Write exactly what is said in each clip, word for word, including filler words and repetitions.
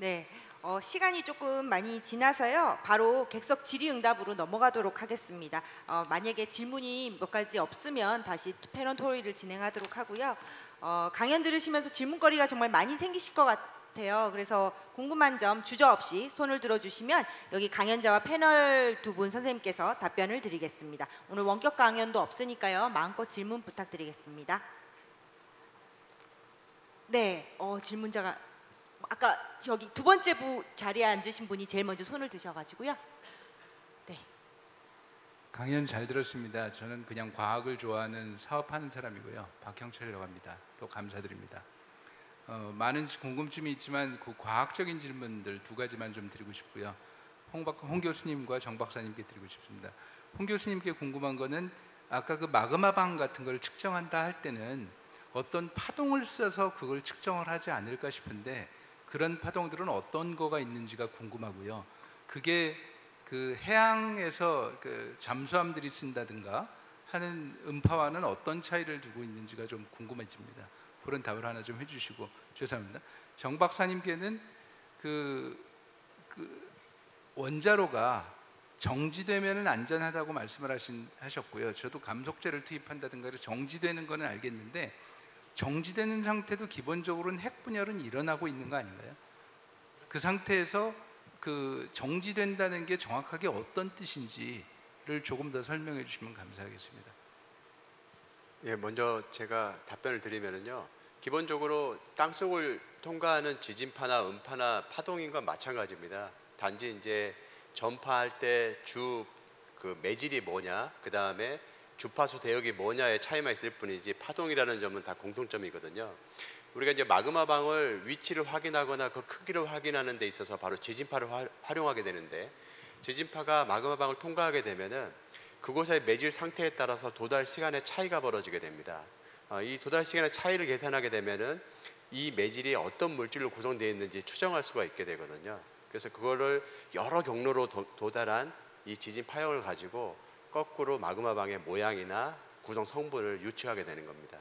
네, 어, 시간이 조금 많이 지나서요. 바로 객석 질의응답으로 넘어가도록 하겠습니다. 어, 만약에 질문이 몇 가지 없으면 다시 패널 토의를 진행하도록 하고요. 어, 강연 들으시면서 질문거리가 정말 많이 생기실 것 같아요. 그래서 궁금한 점 주저없이 손을 들어주시면 여기 강연자와 패널 두 분 선생님께서 답변을 드리겠습니다. 오늘 원격 강연도 없으니까요. 마음껏 질문 부탁드리겠습니다. 네, 어, 질문자가... 아까 여기 두 번째 부 자리에 앉으신 분이 제일 먼저 손을 드셔가지고요. 네. 강연 잘 들었습니다. 저는 그냥 과학을 좋아하는 사업하는 사람이고요. 박형철이라고 합니다. 또 감사드립니다. 어, 많은 궁금증이 있지만 그 과학적인 질문들 두 가지만 좀 드리고 싶고요. 홍, 박, 홍 교수님과 정 박사님께 드리고 싶습니다. 홍 교수님께 궁금한 거는 아까 그 마그마 방 같은 걸 측정한다 할 때는 어떤 파동을 써서 그걸 측정을 하지 않을까 싶은데 그런 파동들은 어떤 거가 있는지가 궁금하고요. 그게 그 해양에서 그 잠수함들이 쓴다든가 하는 음파와는 어떤 차이를 두고 있는지가 좀 궁금해집니다. 그런 답을 하나 좀 해주시고 죄송합니다. 정 박사님께는 그, 그 원자로가 정지되면은 안전하다고 말씀을 하신 하셨고요. 저도 감속제를 투입한다든가 해서 정지되는 거는 알겠는데. 정지되는 상태도 기본적으로는 핵 분열은 일어나고 있는 거 아닌가요? 그 상태에서 그 정지된다는 게 정확하게 어떤 뜻인지를 조금 더 설명해 주시면 감사하겠습니다. 예, 먼저 제가 답변을 드리면은요. 기본적으로 땅속을 통과하는 지진파나 음파나 파동인과 마찬가지입니다. 단지 이제 전파할 때 주 그 매질이 뭐냐, 그 다음에 주파수 대역이 뭐냐의 차이만 있을 뿐이지 파동이라는 점은 다 공통점이거든요. 우리가 이제 마그마 방울 위치를 확인하거나 그 크기를 확인하는 데 있어서 바로 지진파를 화, 활용하게 되는데 지진파가 마그마 방울 통과하게 되면은 그곳의 매질 상태에 따라서 도달 시간의 차이가 벌어지게 됩니다. 어, 이 도달 시간의 차이를 계산하게 되면은 이 매질이 어떤 물질로 구성되어 있는지 추정할 수가 있게 되거든요. 그래서 그거를 여러 경로로 도, 도달한 이 지진 파형을 가지고 거꾸로 마그마 방의 모양이나 구성 성분을 유추하게 되는 겁니다.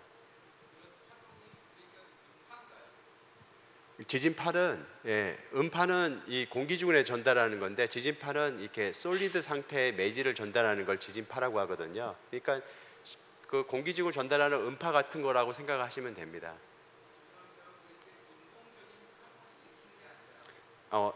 지진파는 예, 음파는 이 공기 중에 전달하는 건데 지진파는 이렇게 솔리드 상태의 매질을 전달하는 걸 지진파라고 하거든요. 그러니까 그 공기 중을 전달하는 음파 같은 거라고 생각하시면 됩니다. 어.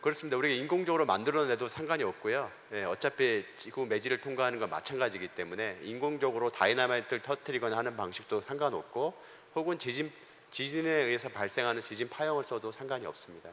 그렇습니다. 우리가 인공적으로 만들어내도 상관이 없고요. 예, 어차피 지구 매질을 통과하는 건 마찬가지이기 때문에 인공적으로 다이나마이트를 터뜨리거나 하는 방식도 상관없고 혹은 지진, 지진에 의해서 발생하는 지진 파형을 써도 상관이 없습니다.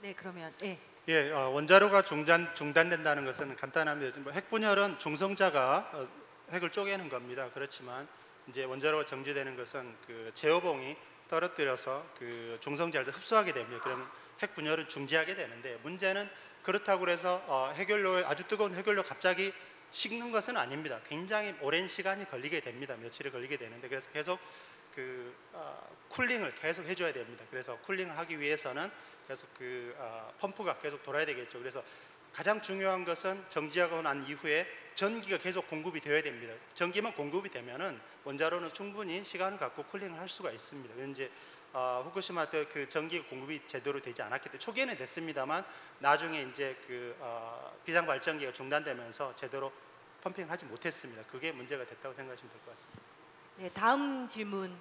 네, 그러면 예. 예, 어, 원자로가 중단, 중단된다는 것은 간단합니다. 뭐 핵분열은 중성자가 어, 핵을 쪼개는 겁니다. 그렇지만 이제 원자로가 정지되는 것은 그 제어봉이 떨어뜨려서 그 중성자를 흡수하게 됩니다. 그러면 핵 분열을 중지하게 되는데 문제는 그렇다고 해서 어, 핵연료 아주 뜨거운 핵연료 갑자기 식는 것은 아닙니다. 굉장히 오랜 시간이 걸리게 됩니다. 며칠이 걸리게 되는데 그래서 계속 그 어, 쿨링을 계속 해줘야 됩니다. 그래서 쿨링을 하기 위해서는 계속 그 어, 펌프가 계속 돌아야 되겠죠. 그래서 가장 중요한 것은 정지하고 난 이후에 전기가 계속 공급이 되어야 됩니다. 전기만 공급이 되면은 원자로는 충분히 시간을 갖고 쿨링을 할 수가 있습니다. 이제 어, 후쿠시마 때 그 전기 공급이 제대로 되지 않았기 때문에 초기에는 됐습니다만 나중에 이제 그 어, 비상 발전기가 중단되면서 제대로 펌핑하지 못했습니다. 그게 문제가 됐다고 생각하시면 될 것 같습니다. 네, 다음 질문.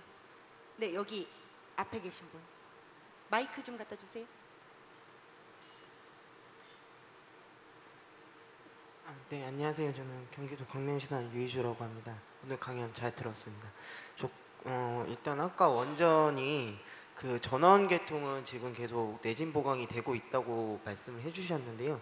네, 여기 앞에 계신 분. 마이크 좀 갖다 주세요. 아, 네, 안녕하세요. 저는 경기도 광명시산 유이주라고 합니다. 오늘 강연 잘 들었습니다. 저, 어, 일단 아까 원전이 그 전원 계통은 지금 계속 내진 보강이 되고 있다고 말씀을 해주셨는데요.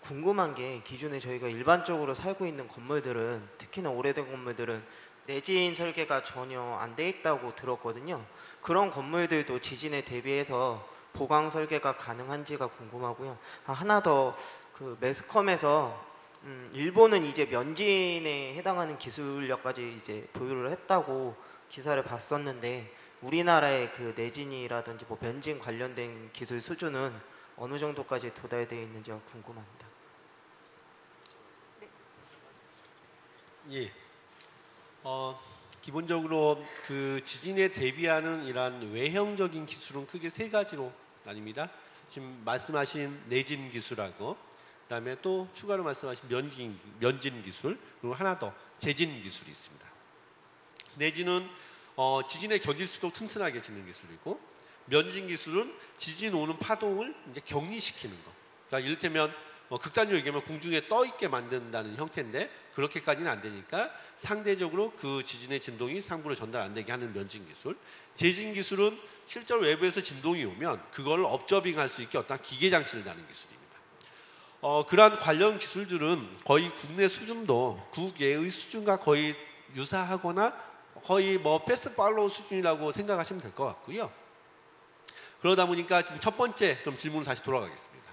궁금한 게 기존에 저희가 일반적으로 살고 있는 건물들은 특히나 오래된 건물들은 내진 설계가 전혀 안 돼 있다고 들었거든요. 그런 건물들도 지진에 대비해서 보강 설계가 가능한지가 궁금하고요. 아, 하나 더 그 매스컴에서 음, 일본은 이제 면진에 해당하는 기술력까지 이제 보유를 했다고 기사를 봤었는데 우리나라의 그 내진이라든지 뭐 면진 관련된 기술 수준은 어느 정도까지 도달되어 있는지가 궁금합니다. 네. 예. 어, 기본적으로 그 지진에 대비하는 이러한 외형적인 기술은 크게 세 가지로 나뉩니다. 지금 말씀하신 내진 기술하고 그다음에 또 추가로 말씀하신 면진, 면진 기술, 그리고 하나 더 재진 기술이 있습니다. 내진은 어, 지진에 견딜수록 튼튼하게 짓는 기술이고, 면진 기술은 지진 오는 파동을 이제 격리시키는 거. 그러니까 이를테면 어, 극단적으로 얘기하면 공중에 떠 있게 만든다는 형태인데 그렇게까지는 안 되니까 상대적으로 그 지진의 진동이 상부로 전달 안 되게 하는 면진 기술. 재진 기술은 실제로 외부에서 진동이 오면 그걸 업저빙할 수 있게 어떤 기계 장치를 다는 기술입니다. 어, 그러한 관련 기술들은 거의 국내 수준도 국외의 수준과 거의 유사하거나 거의 뭐 패스트 팔로우 수준이라고 생각하시면 될 것 같고요. 그러다 보니까 지금 첫 번째 그럼 질문으로 다시 돌아가겠습니다.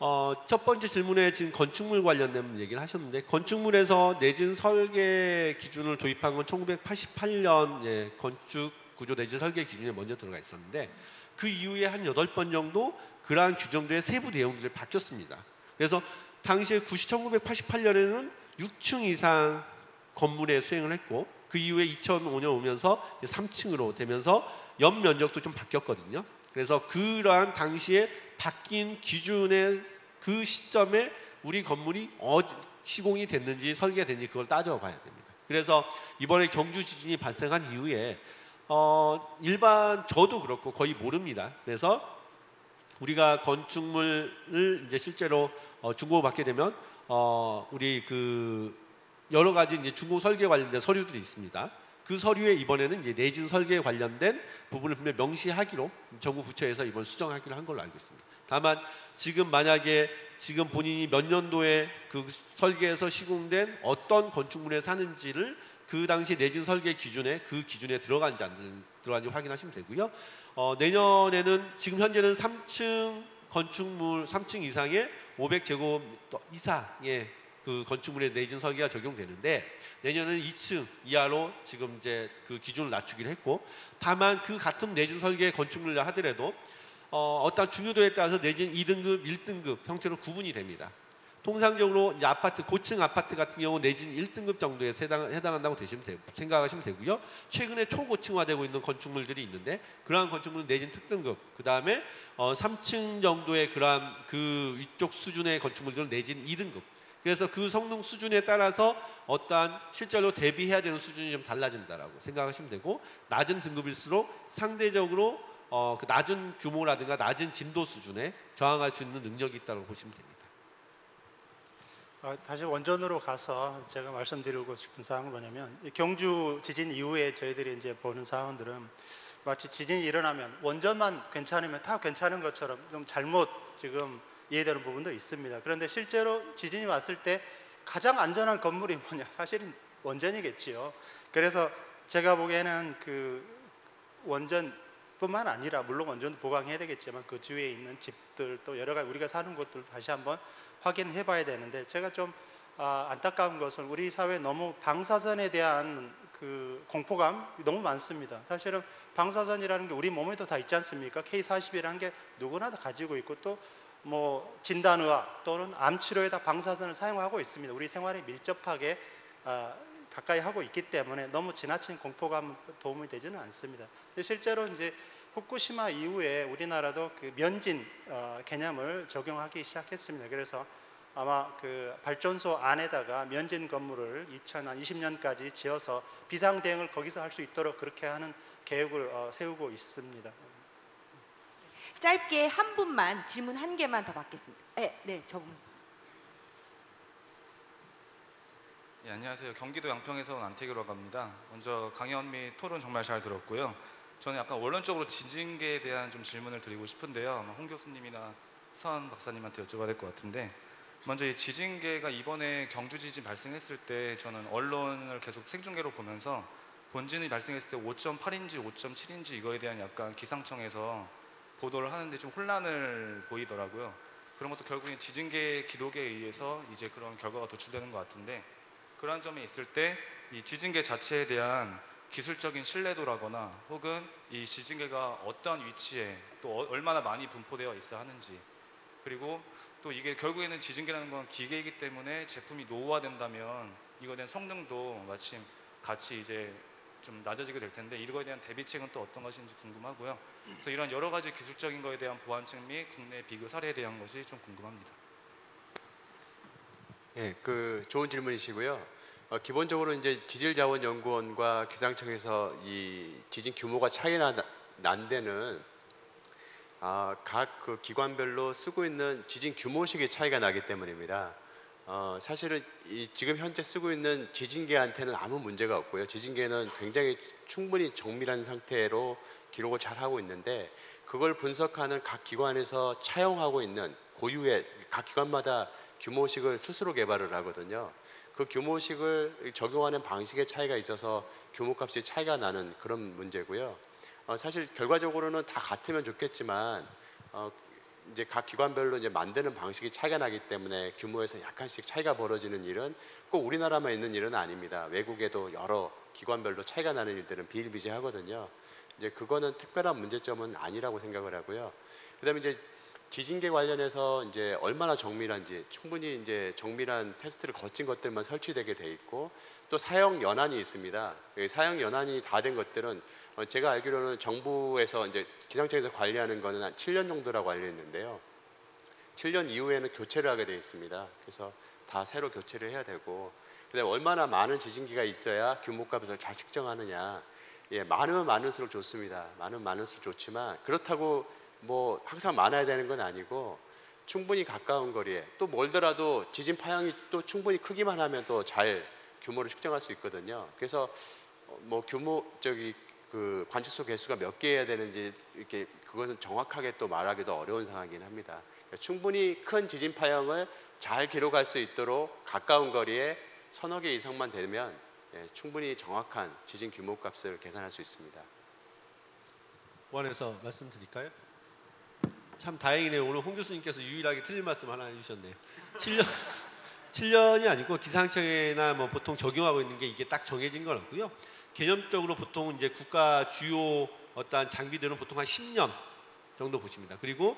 어, 첫 번째 질문에 지금 건축물 관련된 얘기를 하셨는데, 건축물에서 내진 설계 기준을 도입한 건 천구백팔십팔 년 예, 건축 구조 내진 설계 기준에 먼저 들어가 있었는데 그 이후에 한 여덟 번 정도 그러한 규정들의 세부 내용들이 바뀌었습니다. 그래서 당시에 천구백팔십팔 년에는 육 층 이상 건물에 수행을 했고 그 이후에 이천오 년 오면서 삼 층으로 되면서 연면적도 좀 바뀌었거든요. 그래서 그러한 당시에 바뀐 기준의 그 시점에 우리 건물이 어, 시공이 됐는지 설계가 됐는지 그걸 따져봐야 됩니다. 그래서 이번에 경주 지진이 발생한 이후에 어, 일반 저도 그렇고 거의 모릅니다. 그래서 우리가 건축물을 이제 실제로 어, 중고 받게 되면 어, 우리 그 여러 가지 이제 중고 설계 관련된 서류들이 있습니다. 그 서류에 이번에는 이제 내진 설계에 관련된 부분을 분명히 명시하기로 정부 부처에서 이번 수정하기로 한 걸로 알고 있습니다. 다만 지금 만약에 지금 본인이 몇 년도에 그 설계에서 시공된 어떤 건축물에 사는지를 그 당시 내진 설계 기준에 그 기준에 들어간지 안 들어간지 확인하시면 되고요. 어, 내년에는 지금 현재는 삼 층 건축물 삼 층 이상의 오백 제곱미터 이상의 그 건축물의 내진 설계가 적용되는데 내년에는 이 층 이하로 지금 이제 그 기준을 낮추기로 했고, 다만 그 같은 내진 설계의 건축물이라 하더라도 어, 어떤 중요도에 따라서 내진 이 등급, 일 등급 형태로 구분이 됩니다. 통상적으로 이제 아파트, 고층 아파트 같은 경우 내진 일 등급 정도에 해당, 해당한다고 되시면 되, 생각하시면 되고요. 최근에 초고층화되고 있는 건축물들이 있는데 그러한 건축물은 내진 특등급, 그 다음에 어, 삼 층 정도의 그러한 그 위쪽 수준의 건축물들은 내진 이 등급. 그래서 그 성능 수준에 따라서 어떠한 실제로 대비해야 되는 수준이 좀 달라진다라고 생각하시면 되고, 낮은 등급일수록 상대적으로 어, 그 낮은 규모라든가 낮은 진도 수준에 저항할 수 있는 능력이 있다고 보시면 됩니다. 다시 원전으로 가서 제가 말씀드리고 싶은 사항은 뭐냐면, 경주 지진 이후에 저희들이 이제 보는 사항들은 마치 지진이 일어나면 원전만 괜찮으면 다 괜찮은 것처럼 좀 잘못 지금 이해되는 부분도 있습니다. 그런데 실제로 지진이 왔을 때 가장 안전한 건물이 뭐냐? 사실은 원전이겠지요. 그래서 제가 보기에는 그 원전뿐만 아니라 물론 원전도 보강해야 되겠지만 그 주위에 있는 집들 또 여러 가지 우리가 사는 곳들도 다시 한번 확인해 봐야 되는데, 제가 좀 아, 안타까운 것은 우리 사회에 너무 방사선에 대한 그 공포감 너무 많습니다. 사실은 방사선이라는 게 우리 몸에도 다 있지 않습니까? 케이 사십이라는 게 누구나 다 가지고 있고 또 뭐 진단의학 또는 암치료에 다 방사선을 사용하고 있습니다. 우리 생활에 밀접하게 어, 가까이 하고 있기 때문에 너무 지나친 공포감은 도움이 되지는 않습니다. 근데 실제로 이제 후쿠시마 이후에 우리나라도 그 면진 어, 개념을 적용하기 시작했습니다. 그래서 아마 그 발전소 안에다가 면진 건물을 이천이십 년까지 지어서 비상 대응을 거기서 할 수 있도록 그렇게 하는 계획을 어, 세우고 있습니다. 짧게 한 분만 질문 한 개만 더 받겠습니다. 네, 네, 저 분. 예, 안녕하세요. 경기도 양평에서 온 안태규라고 합니다. 먼저 강연 및 토론 정말 잘 들었고요. 저는 약간 원론적으로 지진계에 대한 좀 질문을 드리고 싶은데요. 홍 교수님이나 선 박사님한테 여쭤봐야 될 것 같은데, 먼저 이 지진계가 이번에 경주 지진 발생했을 때 저는 언론을 계속 생중계로 보면서 본진이 발생했을 때 오 점 팔인지 오 점 칠인지 이거에 대한 약간 기상청에서 보도를 하는데 좀 혼란을 보이더라고요. 그런 것도 결국엔 지진계 기록에 의해서 이제 그런 결과가 도출되는 것 같은데, 그런 점이 있을 때 이 지진계 자체에 대한 기술적인 신뢰도라거나 혹은 이 지진계가 어떠한 위치에 또 어, 얼마나 많이 분포되어 있어야 하는지, 그리고 또 이게 결국에는 지진계라는 건 기계이기 때문에 제품이 노후화된다면 이거에 대한 성능도 마침 같이 이제 좀 낮아지게 될 텐데 이거에 대한 대비책은 또 어떤 것인지 궁금하고요. 그래서 이런 여러 가지 기술적인 거에 대한 보완책 및 국내 비교 사례에 대한 것이 좀 궁금합니다. 예, 그 좋은 질문이시고요. 어, 기본적으로 이제 지질자원연구원과 기상청에서 이 지진 규모가 차이나 난 데는 아, 각 그 기관별로 쓰고 있는 지진 규모식의 차이가 나기 때문입니다. 어, 사실은 이 지금 현재 쓰고 있는 지진계한테는 아무 문제가 없고요. 지진계는 굉장히 충분히 정밀한 상태로 기록을 잘 하고 있는데 그걸 분석하는 각 기관에서 차용하고 있는 고유의 각 기관마다 규모식을 스스로 개발을 하거든요. 그 규모식을 적용하는 방식의 차이가 있어서 규모값이 차이가 나는 그런 문제고요. 어, 사실 결과적으로는 다 같으면 좋겠지만 어, 이제 각 기관별로 이제 만드는 방식이 차이가 나기 때문에 규모에서 약간씩 차이가 벌어지는 일은 꼭 우리나라만 있는 일은 아닙니다. 외국에도 여러 기관별로 차이가 나는 일들은 비일비재하거든요. 이제 그거는 특별한 문제점은 아니라고 생각을 하고요. 그다음에 이제 지진계 관련해서 이제 얼마나 정밀한지 충분히 이제 정밀한 테스트를 거친 것들만 설치되게 돼 있고 또 사용 연한이 있습니다. 사용 연한이 다 된 것들은 어 제가 알기로는 정부에서 이제 기상청에서 관리하는 거는 한 칠 년 정도라고 알려 있는데요. 칠 년 이후에는 교체를 하게 돼 있습니다. 그래서 다 새로 교체를 해야 되고, 그다음에 얼마나 많은 지진기가 있어야 규모값을 잘 측정하느냐. 예, 많으면 많을수록 좋습니다. 많으면 많을수록 좋지만 그렇다고 뭐 항상 많아야 되는 건 아니고 충분히 가까운 거리에 또 멀더라도 지진 파형이 또 충분히 크기만 하면 또 잘 규모를 측정할 수 있거든요. 그래서 뭐 규모 저기 그 관측소 개수가 몇 개여야 되는지 이렇게 그것은 정확하게 또 말하기도 어려운 상황이긴 합니다. 충분히 큰 지진 파형을 잘 기록할 수 있도록 가까운 거리에 서너 개 이상만 되면 예, 충분히 정확한 지진 규모값을 계산할 수 있습니다. 보완해서 말씀드릴까요? 참 다행이네요. 오늘 홍 교수님께서 유일하게 틀린 말씀 하나 해주셨네요. 칠 년, 칠 년이 아니고 기상청이나 뭐 보통 적용하고 있는 게 이게 딱 정해진 건 없고요. 개념적으로 보통 이제 국가 주요 어떠한 장비들은 보통 한 십 년 정도 보십니다. 그리고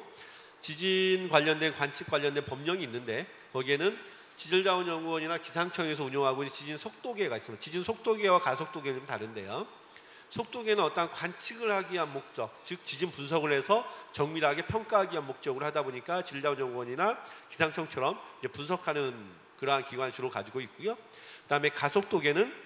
지진 관련된 관측 관련된 법령이 있는데 거기에는 지질자원연구원이나 기상청에서 운영하고 있는 지진 속도계가 있습니다. 지진 속도계와 가속도계는 좀 다른데요. 속도계는 어떠한 관측을 하기 위한 목적, 즉 지진 분석을 해서 정밀하게 평가하기 위한 목적으로 하다 보니까 지질자원연구원이나 기상청처럼 이제 분석하는 그러한 기관을 주로 가지고 있고요. 그다음에 가속도계는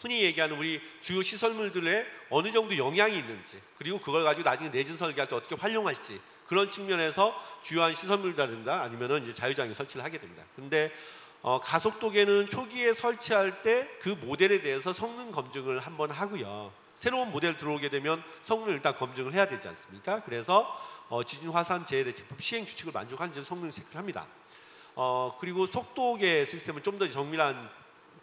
흔히 얘기하는 우리 주요 시설물들에 어느 정도 영향이 있는지 그리고 그걸 가지고 나중에 내진 설계할 때 어떻게 활용할지 그런 측면에서 주요한 시설물이라든가 아니면은 이제 자유장애 설치를 하게 됩니다. 근데 어, 가속도계는 초기에 설치할 때 그 모델에 대해서 성능 검증을 한번 하고요. 새로운 모델 들어오게 되면 성능을 일단 검증을 해야 되지 않습니까? 그래서 어, 지진 화산 재해 대책법 시행 규칙을 만족하는지 성능 체크를 합니다. 어, 그리고 속도계 시스템은 좀 더 정밀한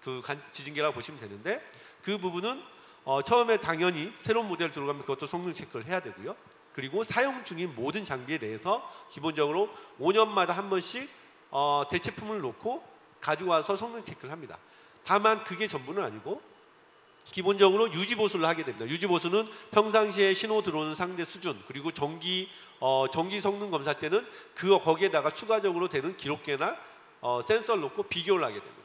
그 지진계라고 보시면 되는데 그 부분은 어, 처음에 당연히 새로운 모델 들어가면 그것도 성능 체크를 해야 되고요. 그리고 사용 중인 모든 장비에 대해서 기본적으로 오 년마다 한 번씩 어, 대체품을 놓고 가지고 와서 성능 체크를 합니다. 다만 그게 전부는 아니고 기본적으로 유지보수를 하게 됩니다. 유지보수는 평상시에 신호 들어오는 상대 수준 그리고 정기, 어, 정기 성능 검사 때는 그 거기에다가 추가적으로 되는 기록계나 어, 센서를 놓고 비교를 하게 됩니다.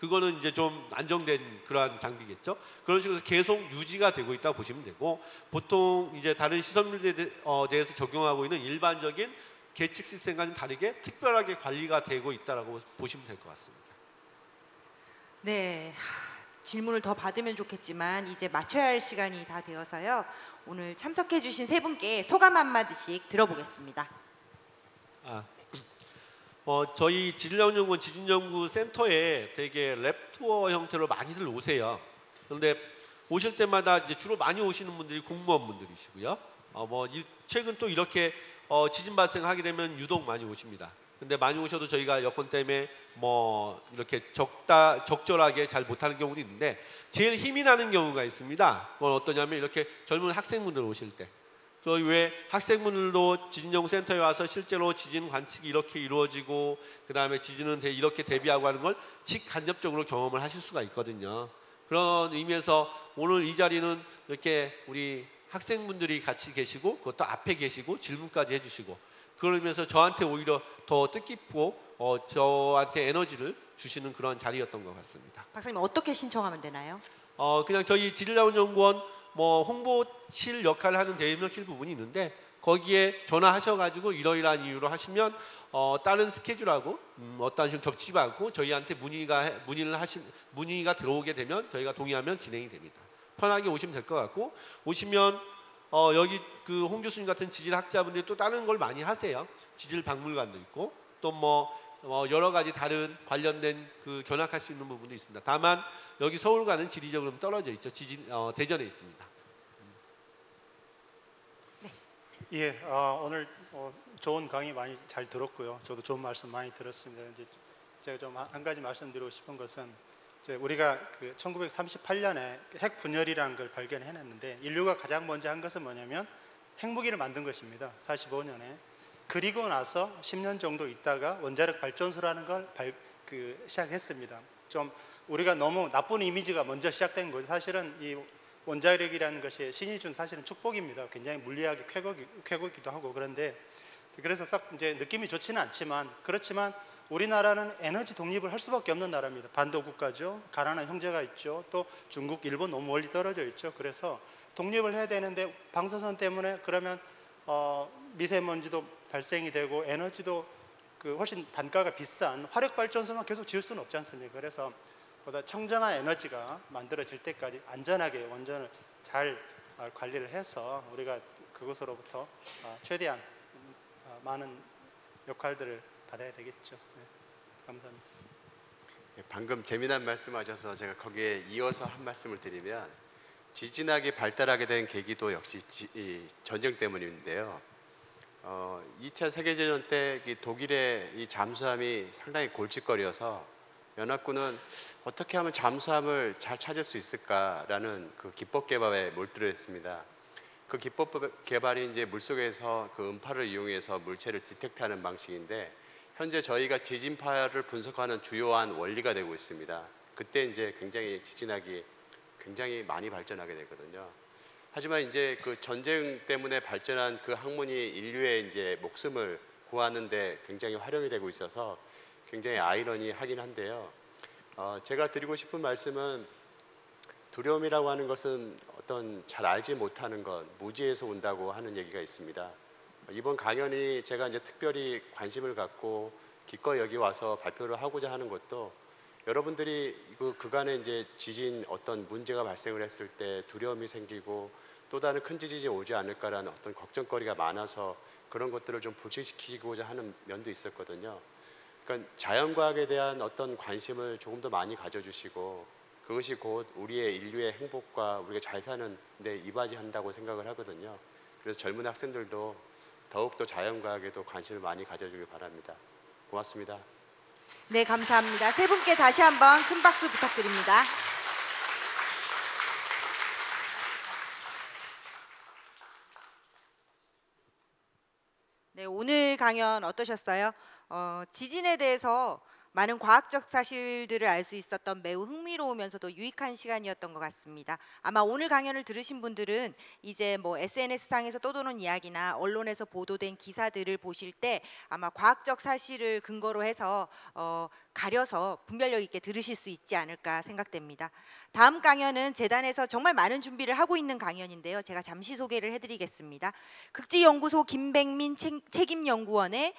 그거는 이제 좀 안정된 그러한 장비겠죠. 그런 식으로 계속 유지가 되고 있다 보시면 되고 보통 이제 다른 시설물에 대, 어, 대해서 적용하고 있는 일반적인 계측 시스템과 는 다르게 특별하게 관리가 되고 있다라고 보시면 될 것 같습니다. 네, 질문을 더 받으면 좋겠지만 이제 마쳐야 할 시간이 다 되어서요. 오늘 참석해주신 세 분께 소감 한마디씩 들어보겠습니다. 아. 어, 저희 지질자원연구원 지진연구센터에 되게 랩투어 형태로 많이들 오세요. 그런데 오실 때마다 이제 주로 많이 오시는 분들이 공무원분들이시고요. 어, 뭐 이, 최근 또 이렇게 어, 지진 발생하게 되면 유독 많이 오십니다. 근데 많이 오셔도 저희가 여건 때문에 뭐 이렇게 적다, 적절하게 잘 못하는 경우도 있는데 제일 힘이 나는 경우가 있습니다. 그건 어떠냐면 이렇게 젊은 학생분들 오실 때 저희 왜 학생분들도 지진연구센터에 와서 실제로 지진 관측이 이렇게 이루어지고 그 다음에 지진은 이렇게 대비하고 하는 걸 직간접적으로 경험을 하실 수가 있거든요. 그런 의미에서 오늘 이 자리는 이렇게 우리 학생분들이 같이 계시고 그것도 앞에 계시고 질문까지 해주시고 그런 의미에서 저한테 오히려 더 뜻깊고 어, 저한테 에너지를 주시는 그런 자리였던 것 같습니다. 박사님 어떻게 신청하면 되나요? 어 그냥 저희 지질자원연구원 뭐 홍보실 역할을 하는 대입력실 부분이 있는데 거기에 전화하셔가지고 이러이러한 이유로 하시면 어 다른 스케줄하고 음, 어떤 식으로 겹치지 않고 저희한테 문의가 문의를 하신 문의가 들어오게 되면 저희가 동의하면 진행이 됩니다. 편하게 오시면 될 것 같고 오시면 어 여기 그 홍 교수님 같은 지질학자분들이 또 다른 걸 많이 하세요. 지질 박물관도 있고 또 뭐 어, 여러 가지 다른 관련된 그 견학할 수 있는 부분도 있습니다. 다만 여기 서울과는 지리적으로 좀 떨어져 있죠. 지진 어, 대전에 있습니다. 네. 예, 어, 오늘 어, 좋은 강의 많이 잘 들었고요. 저도 좋은 말씀 많이 들었습니다. 이제 제가 좀 한 가지 말씀드리고 싶은 것은 이제 우리가 그 천구백삼십팔 년에 핵 분열이라는 걸 발견해냈는데 인류가 가장 먼저 한 것은 뭐냐면 핵무기를 만든 것입니다. 사십오 년에. 그리고 나서 십 년 정도 있다가 원자력 발전소라는 걸 발, 그, 시작했습니다. 좀 우리가 너무 나쁜 이미지가 먼저 시작된 거죠. 사실은 이 원자력이라는 것이 신이 준 사실은 축복입니다. 굉장히 물리학의 쾌거기, 쾌거기도 하고 그런데 그래서 썩 이제 느낌이 좋지는 않지만 그렇지만 우리나라는 에너지 독립을 할 수밖에 없는 나라입니다. 반도국가죠. 가난한 형제가 있죠. 또 중국, 일본 너무 멀리 떨어져 있죠. 그래서 독립을 해야 되는데 방사선 때문에 그러면 어, 미세먼지도 발생이 되고 에너지도 그 훨씬 단가가 비싼 화력발전소만 계속 지을 수는 없지 않습니까? 그래서 보다 청정한 에너지가 만들어질 때까지 안전하게 원전을 잘 관리를 해서 우리가 그것으로부터 최대한 많은 역할들을 받아야 되겠죠. 네, 감사합니다. 방금 재미난 말씀하셔서 제가 거기에 이어서 한 말씀을 드리면 지진학이 발달하게 된 계기도 역시 지, 이 전쟁 때문인데요. 어, 이 차 세계대전 때 이 독일의 이 잠수함이 상당히 골칫거리여서 연합군은 어떻게 하면 잠수함을 잘 찾을 수 있을까라는 그 기법 개발에 몰두했습니다. 그 기법 개발이 이제 물속에서 그 음파를 이용해서 물체를 디텍트하는 방식인데 현재 저희가 지진파를 분석하는 주요한 원리가 되고 있습니다. 그때 이제 굉장히 지진학이 굉장히 많이 발전하게 되거든요. 하지만 이제 그 전쟁 때문에 발전한 그 학문이 인류의 이제 목숨을 구하는데 굉장히 활용이 되고 있어서 굉장히 아이러니하긴 한데요. 어, 제가 드리고 싶은 말씀은 두려움이라고 하는 것은 어떤 잘 알지 못하는 것, 무지에서 온다고 하는 얘기가 있습니다. 이번 강연이 제가 이제 특별히 관심을 갖고 기꺼이 여기 와서 발표를 하고자 하는 것도 여러분들이 그 그간에 이제 지진 어떤 문제가 발생을 했을 때 두려움이 생기고 또 다른 큰 지진이 오지 않을까라는 어떤 걱정거리가 많아서 그런 것들을 좀 부식시키고자 하는 면도 있었거든요. 그러니까 자연과학에 대한 어떤 관심을 조금 더 많이 가져주시고 그것이 곧 우리의 인류의 행복과 우리가 잘 사는 데 이바지한다고 생각을 하거든요. 그래서 젊은 학생들도 더욱더 자연과학에도 관심을 많이 가져주길 바랍니다. 고맙습니다. 네, 감사합니다. 세 분께 다시 한번 큰 박수 부탁드립니다. 네, 오늘 강연 어떠셨어요? 어, 지진에 대해서 많은 과학적 사실들을 알 수 있었던 매우 흥미로우면서도 유익한 시간이었던 것 같습니다. 아마 오늘 강연을 들으신 분들은 이제 뭐 에스엔에스상에서 떠도는 이야기나 언론에서 보도된 기사들을 보실 때 아마 과학적 사실을 근거로 해서 어, 가려서 분별력 있게 들으실 수 있지 않을까 생각됩니다. 다음 강연은 재단에서 정말 많은 준비를 하고 있는 강연인데요. 제가 잠시 소개를 해드리겠습니다. 극지연구소 김백민 책임연구원의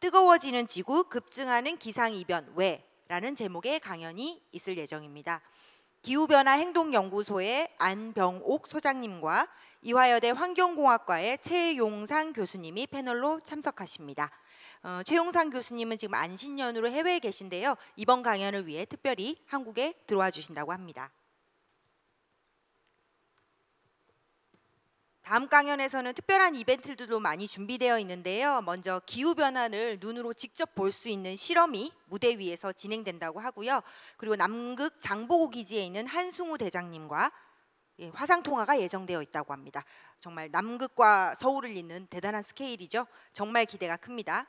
뜨거워지는 지구, 급증하는 기상이변 왜? 라는 제목의 강연이 있을 예정입니다. 기후변화 행동연구소의 안병옥 소장님과 이화여대 환경공학과의 최용상 교수님이 패널로 참석하십니다. 어, 최용상 교수님은 지금 안신년으로 해외에 계신데요. 이번 강연을 위해 특별히 한국에 들어와 주신다고 합니다. 다음 강연에서는 특별한 이벤트들도 많이 준비되어 있는데요. 먼저 기후변화를 눈으로 직접 볼 수 있는 실험이 무대 위에서 진행된다고 하고요. 그리고 남극 장보고 기지에 있는 한승우 대장님과 화상통화가 예정되어 있다고 합니다. 정말 남극과 서울을 잇는 대단한 스케일이죠. 정말 기대가 큽니다.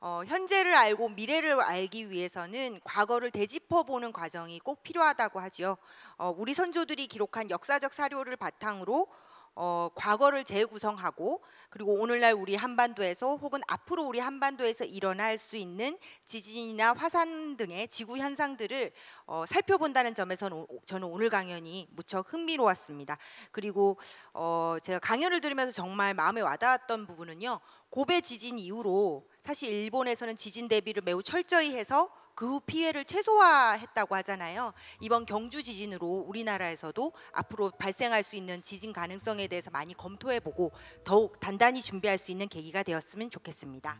어, 현재를 알고 미래를 알기 위해서는 과거를 되짚어보는 과정이 꼭 필요하다고 하죠. 어, 우리 선조들이 기록한 역사적 사료를 바탕으로 어, 과거를 재구성하고 그리고 오늘날 우리 한반도에서 혹은 앞으로 우리 한반도에서 일어날 수 있는 지진이나 화산 등의 지구 현상들을 어, 살펴본다는 점에서는 저는 오늘 강연이 무척 흥미로웠습니다. 그리고 어, 제가 강연을 들으면서 정말 마음에 와닿았던 부분은요, 고베 지진 이후로 사실 일본에서는 지진 대비를 매우 철저히 해서 그 후 피해를 최소화했다고 하잖아요. 이번 경주 지진으로 우리나라에서도 앞으로 발생할 수 있는 지진 가능성에 대해서 많이 검토해보고 더욱 단단히 준비할 수 있는 계기가 되었으면 좋겠습니다.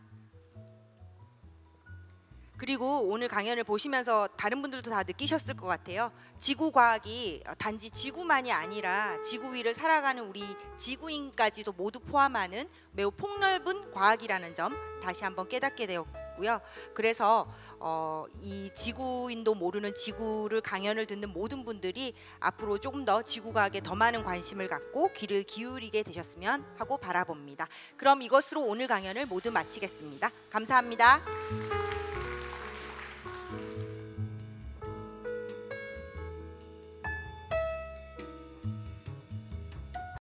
그리고 오늘 강연을 보시면서 다른 분들도 다 느끼셨을 것 같아요. 지구과학이 단지 지구만이 아니라 지구 위를 살아가는 우리 지구인까지도 모두 포함하는 매우 폭넓은 과학이라는 점 다시 한번 깨닫게 되었고요. 그래서 어, 이 지구인도 모르는 지구를 강연을 듣는 모든 분들이 앞으로 조금 더 지구과학에 더 많은 관심을 갖고 귀를 기울이게 되셨으면 하고 바라봅니다. 그럼 이것으로 오늘 강연을 모두 마치겠습니다. 감사합니다.